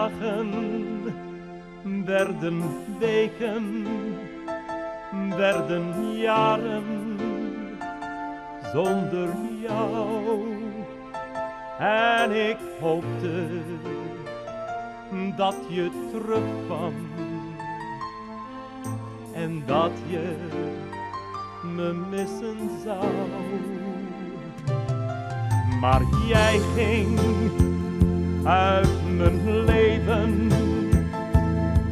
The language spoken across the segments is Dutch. dagen werden weken, werden jaren zonder jou. En ik hoopte dat je terugkwam en dat je me missen zou. Maar jij ging uit mijn leven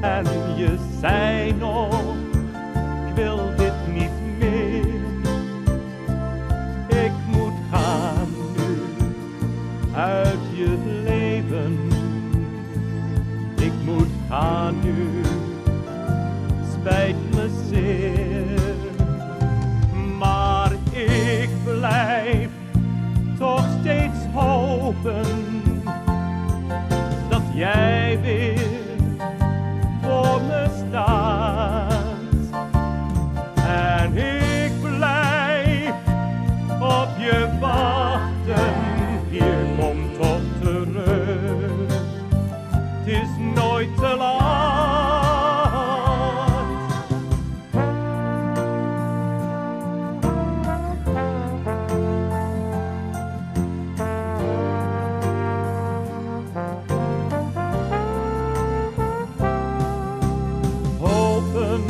en je zei nog, ik wil dit niet meer. Ik moet gaan nu uit je leven. Ik moet gaan nu, spijt me zeer. Maar ik blijf toch steeds hopen dat jij weer voor me staat. En ik blijf op je wachten, je komt toch terug. Het is nooit te laat. Hopen,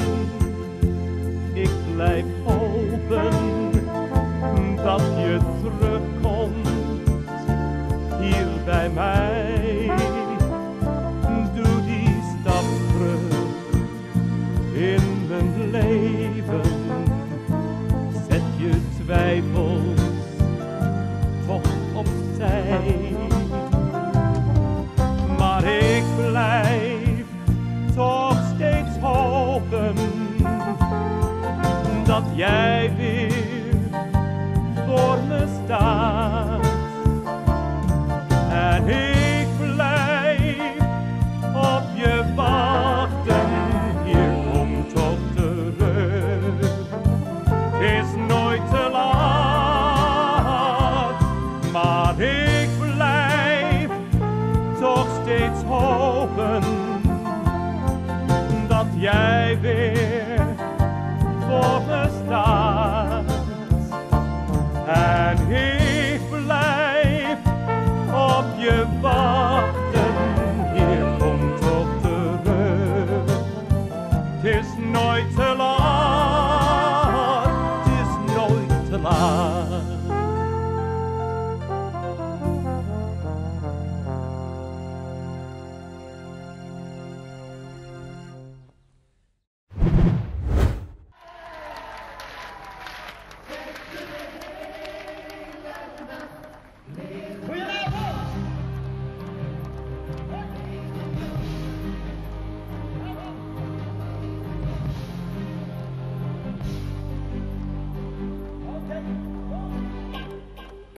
ik blijf hopen dat je terugkomt hier bij mij. Doe die stap terug in mijn leven. Zet je twijfels toch opzij. Maar ik blijf toch steeds hopen dat jij weer voor me staat. En ik blijf op je wachten, hier komt toch terug. Het is nooit te laat, maar ik blijf toch steeds hopen.